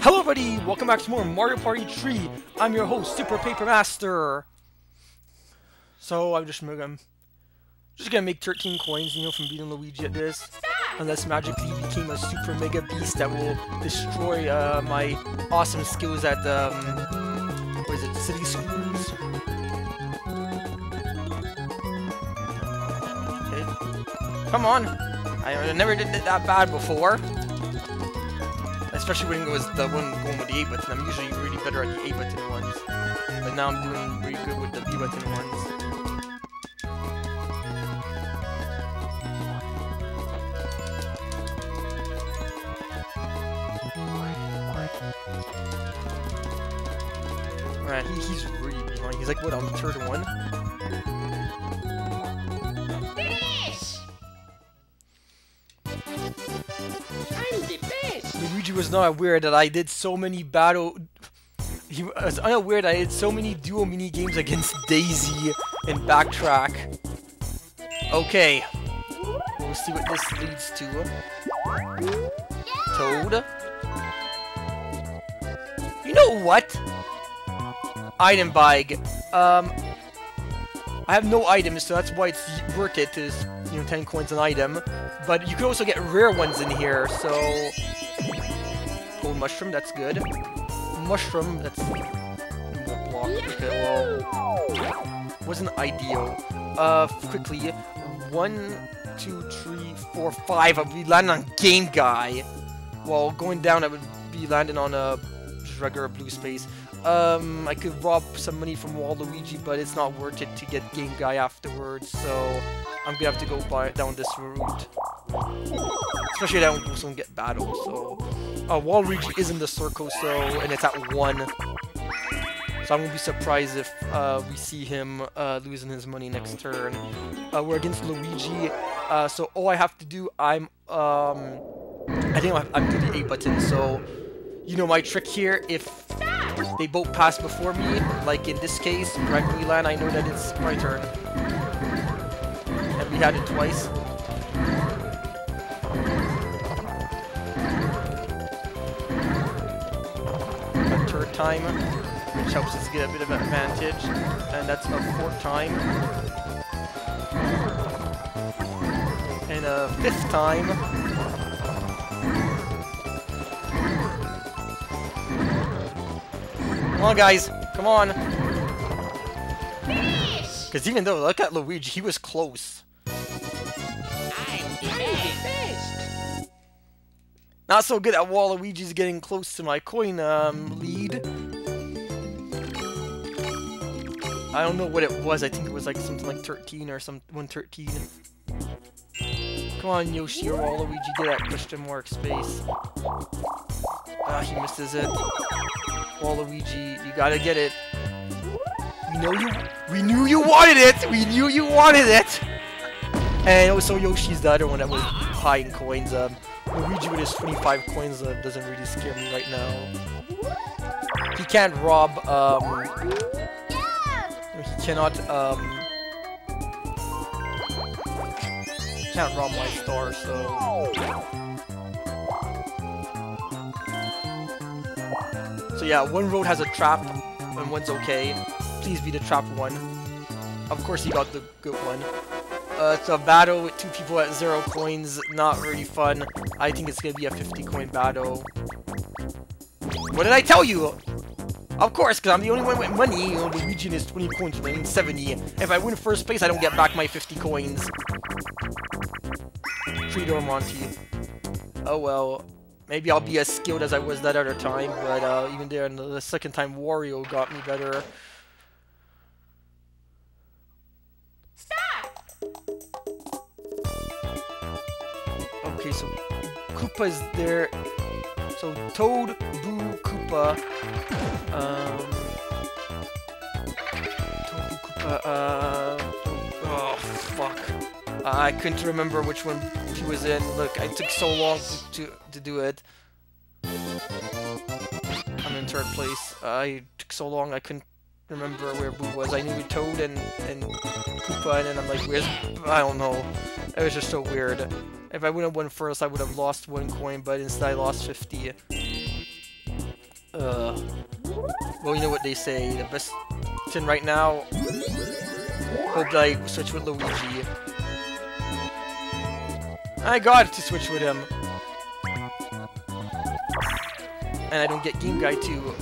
Hello everybody, welcome back to more Mario Party 3. I'm your host, Super Paper Master. So I'm just gonna make 13 coins, you know, from beating Luigi at this. Unless magically he became a super mega beast that will destroy my awesome skills at what is it, City Schools? Okay. Come on! I never did it that bad before. Especially when it was the one going with the 8-button. I'm usually really better at the 8-button ones. But now I'm doing really good with the B-button ones. Alright, he's really behind. He's like, what, on the third one? Was not aware that I did so many He was unaware that I did so many duo mini games against Daisy and Backtrack. Okay, we'll see what this leads to. Toad. You know what? Item bag. I have no items, so that's why it's worth it to, you know, 10 coins an item. But you can also get rare ones in here, so. Gold mushroom, that's good. Mushroom, that's block. Okay, well, wasn't ideal. Quickly, 1, 2, 3, 4, 5. I'd be landing on Game Guy. Well, going down, I would be landing on a regular blue space. I could rob some money from Waluigi, but it's not worth it to get Game Guy afterwards. So I'm gonna have to go down this route. Especially that one won't get battled. So. Waluigi is in the circle, so, and it's at 1. So I won't be surprised if we see him losing his money next turn. We're against Luigi, so all I have to do, I think I'm doing the A button, so, you know my trick here, if they both pass before me, like in this case, correctly land, I know that it's my turn. And we had it twice. Time, which helps us get a bit of an advantage, and that's a 4th time, and a 5th time, come on guys, come on, because even though, look at Luigi, he was close. Not so good at Waluigi's getting close to my coin lead. I don't know what it was. I think it was like something like 13 or some 113. Come on, Yoshi or Waluigi, get that question mark space. Ah, he misses it. Waluigi, you gotta get it. We knew you wanted it. We knew you wanted it. And also Yoshi's the other one that was high in coins. Luigi with his 25 coins doesn't really scare me right now. He can't rob, he cannot, can't rob my star, so. So yeah, one road has a trap, and one's okay. Please be the trap one. Of course he got the good one. It's a battle with 2 people at 0 coins, not really fun. I think it's gonna be a 50 coin battle. What did I tell you? Of course, because I'm the only one with money, you know, the region is 20 coins, winning 70. If I win first place, I don't get back my 50 coins. Frito Monty. Oh well. Maybe I'll be as skilled as I was that other time, but even there, the second time Wario got me better. Okay, so Koopa is there. So Toad, Boo, Koopa. Toad, Boo, Koopa. Oh fuck! I couldn't remember which one he was in. Look, I took so long to do it. I'm in 3rd place. I took so long I couldn't remember where Boo was. I knew Toad and Koopa, and then I'm like, where's? I don't know. It was just so weird. If I would have won first, I would have lost 1 coin, but instead I lost 50. Well, you know what they say, the best thing right now. Hope I switch with Luigi. I got to switch with him. And I don't get Game Guy too.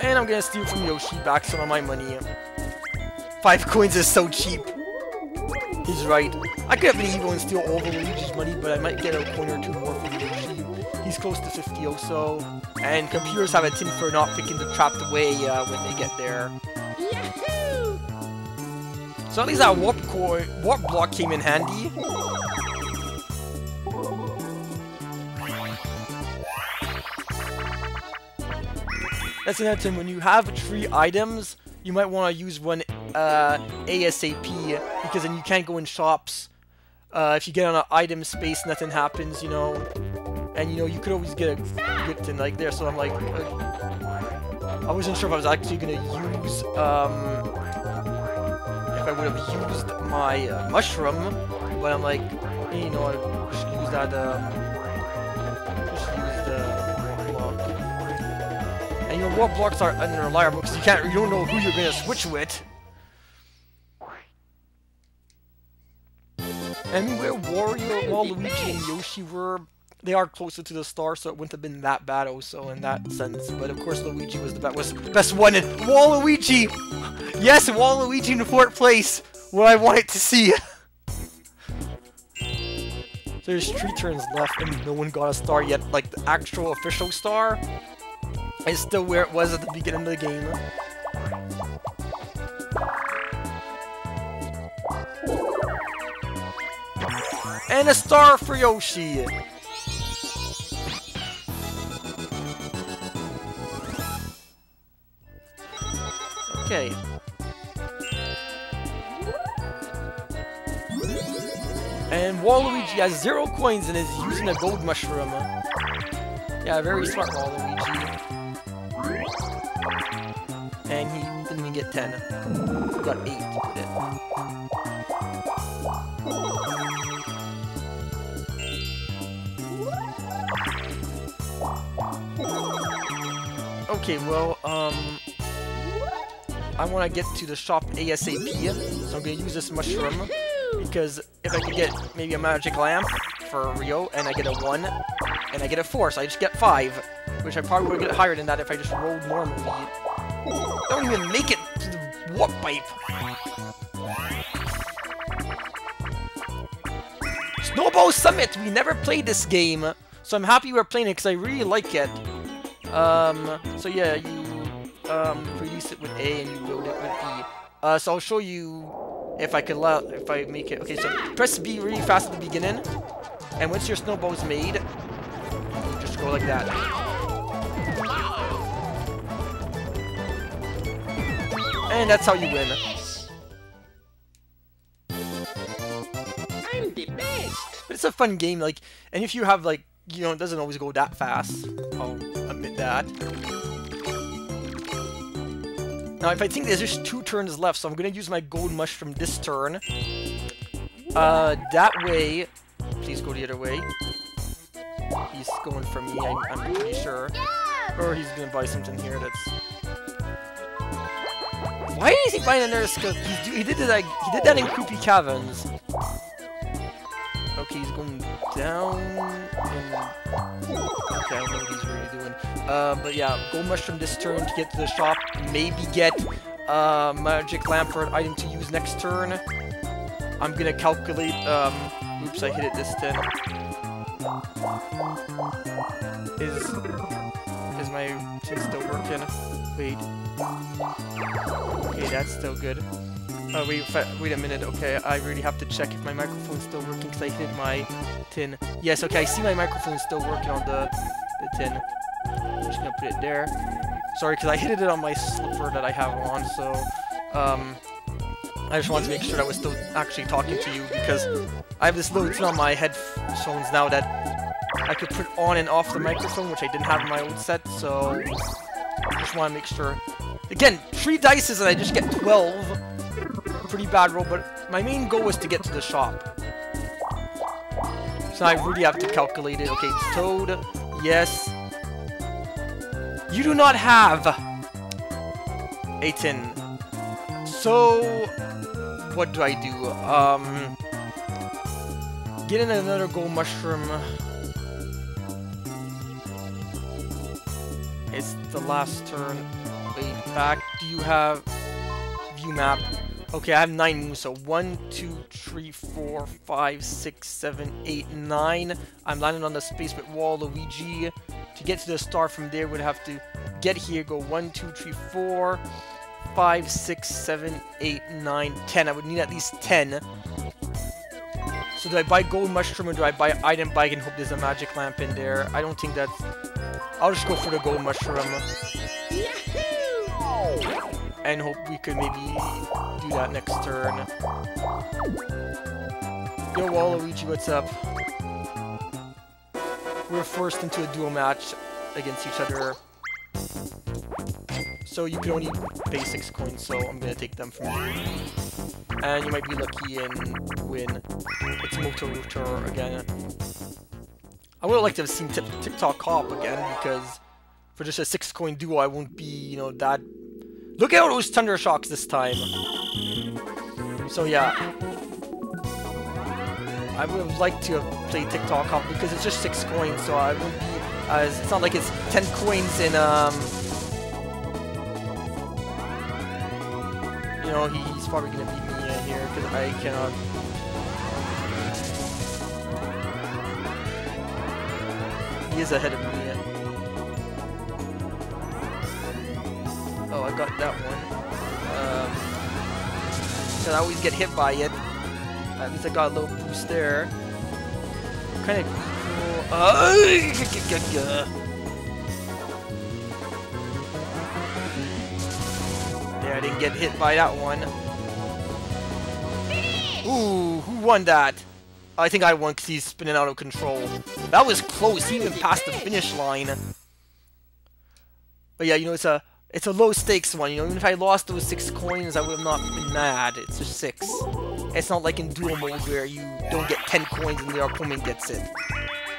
And I'm gonna steal from Yoshi back some of my money. 5 coins is so cheap. He's right. I could have been evil and steal all the Luigi's money, but I might get a coin or two more from Yoshi. He's close to 50 also. And computers have a tin for not picking the trapped away when they get there. Yahoo! So at least that warp block came in handy. That's another thing, when you have 3 items, you might want to use one ASAP, because then you can't go in shops. If you get on an item space, nothing happens, you know. And you know, you could always get a good thing like there, so I'm like... I wasn't sure if I was actually going to use... if I would have used my mushroom, but I'm like, hey, you know, I should use that... And your warp blocks are unreliable because you don't know who you're gonna switch with. And where Wario, Waluigi, and Yoshi were, they are closer to the star, so it wouldn't have been that bad also in that sense. But of course Luigi was the best one, and Waluigi! Yes, Waluigi in 4th place! What I wanted to see! So there's 3 turns left and no one got a star yet, like the actual official star. It's still where it was at the beginning of the game. And a star for Yoshi! Okay. And Waluigi has 0 coins and is using a gold mushroom. Yeah, very smart Waluigi. And he didn't even get 10. He got 8 with it. Okay, well, I want to get to the shop ASAP, so I'm going to use this mushroom, because if I could get maybe a magic lamp for Rio, and I get a 1, and I get a 4, so I just get 5, which I probably would get higher than that if I just rolled normally. I don't even make it to the warp pipe! Snowball Summit! We never played this game, so I'm happy we're playing it because I really like it. So yeah, you release it with A and you load it with B. So I'll show you if I can if I make it. Okay, so press B really fast at the beginning, and once your snowball is made, you just go like that. And that's how you win. I'm the best. But it's a fun game, like, and if you have, like, you know, it doesn't always go that fast. I'll admit that. Now, if I think there's just 2 turns left, so I'm gonna use my gold mushroom this turn. That way. Please go the other way. He's going for me. I'm pretty sure. Yeah. Or he's gonna buy something here that's. Why is he buying another skull? He did that in Creepy Caverns. Okay, he's going down. And... okay, I don't know what he's really doing. But yeah, gold mushroom this turn to get to the shop. Maybe get magic lamp for an item to use next turn. I'm gonna calculate. Oops, I hit it this turn. Is my tin still working? Wait. Okay, that's still good. Wait a minute. Okay, I really have to check if my microphone's still working because I hit my tin. Yes, okay, I see my microphone's still working on the tin. I'm just gonna put it there. Sorry, because I hit it on my slipper that I have on, so... I just wanted to make sure I was still actually talking to you because I have this little tin on my headphones now that I could put on and off the microphone, which I didn't have in my old set, so... I just want to make sure. Again, 3 dices and I just get 12. Pretty bad roll, but my main goal was to get to the shop. So I really have to calculate it. Okay, it's Toad, Yes. You do not have a tin. So what do I do? Get in another gold mushroom. It's the last turn. Wait, back. Do you have view map? Okay, I have 9 moves, so 1, 2, 3, 4, 5, 6, 7, 8, 9. I'm landing on the space with Waluigi. To get to the star from there, would have to get here, go 1, 2, 3, 4, 5, 6, 7, 8, 9, 10. I would need at least 10. So do I buy gold mushroom or do I buy item bag and hope there's a magic lamp in there? I don't think that's... I'll just go for the gold mushroom. Yahoo! And hope we could maybe do that next turn. Yo, Waluigi, what's up? We're forced into a duel match against each other. So you can only pay 6 coins, so I'm gonna take them from you. And you might be lucky and win. It's Motorooter again. I would like to have seen Tick Tock Hop again, because for just a 6 coin duo, I won't be, you know, that... Look at all those Thundershocks this time! So yeah. I would like to have played Tick Tock Hop because it's just 6 coins, so I wouldn't be as... It's not like it's 10 coins in, You know, he's probably gonna beat me in here because I cannot... He is ahead of me. Oh, I got that one. Because I always get hit by it. At least I got a little boost there. Kind of cool. Yeah, I didn't get hit by that one. Ooh, who won that? I think I won because he's spinning out of control. That was close. He even passed the finish line. But yeah, you know, it's a low-stakes one, you know, even if I lost those 6 coins, I would have not been mad. It's just 6. It's not like in Duel Mode where you don't get 10 coins and the opponent gets it.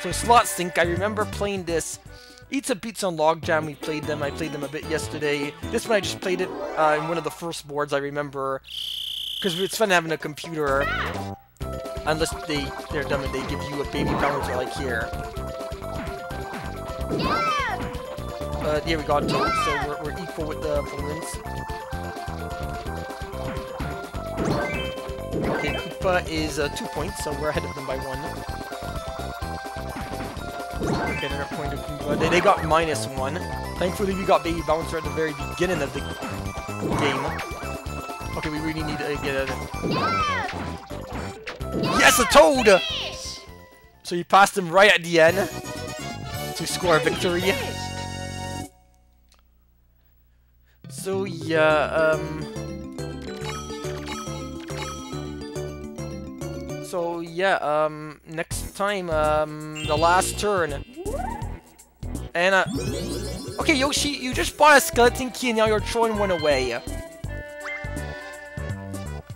So Slot Sync, I remember playing this. Eats a Beats on Logjam, we played them. I played them a bit yesterday. This one I just played it in one of the first boards, I remember. Because it's fun having a computer. Unless they're dumb and they give you a baby bouncer like here. Yeah! Yeah, we got Toad, so we're equal with the opponents. Okay, Koopa is 2 points, so we're ahead of them by 1. Okay, another point of Koopa. They got -1. Thankfully, we got Baby Bouncer at the very beginning of the game. Okay, we really need to get a... Yes, a Toad! So you passed him right at the end to score a victory. So yeah, next time, the last turn. And okay, Yoshi, you just bought a skeleton key and now you're throwing one away.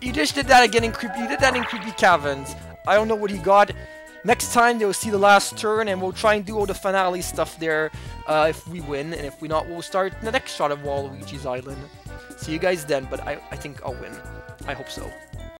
You just did that again in Creepy. You did that in Creepy Caverns. I don't know what he got. Next time they'll see the last turn and we'll try and do all the finale stuff there if we win, and if we not, we'll start the next shot of Waluigi's Island. See you guys then, but I think I'll win. I hope so.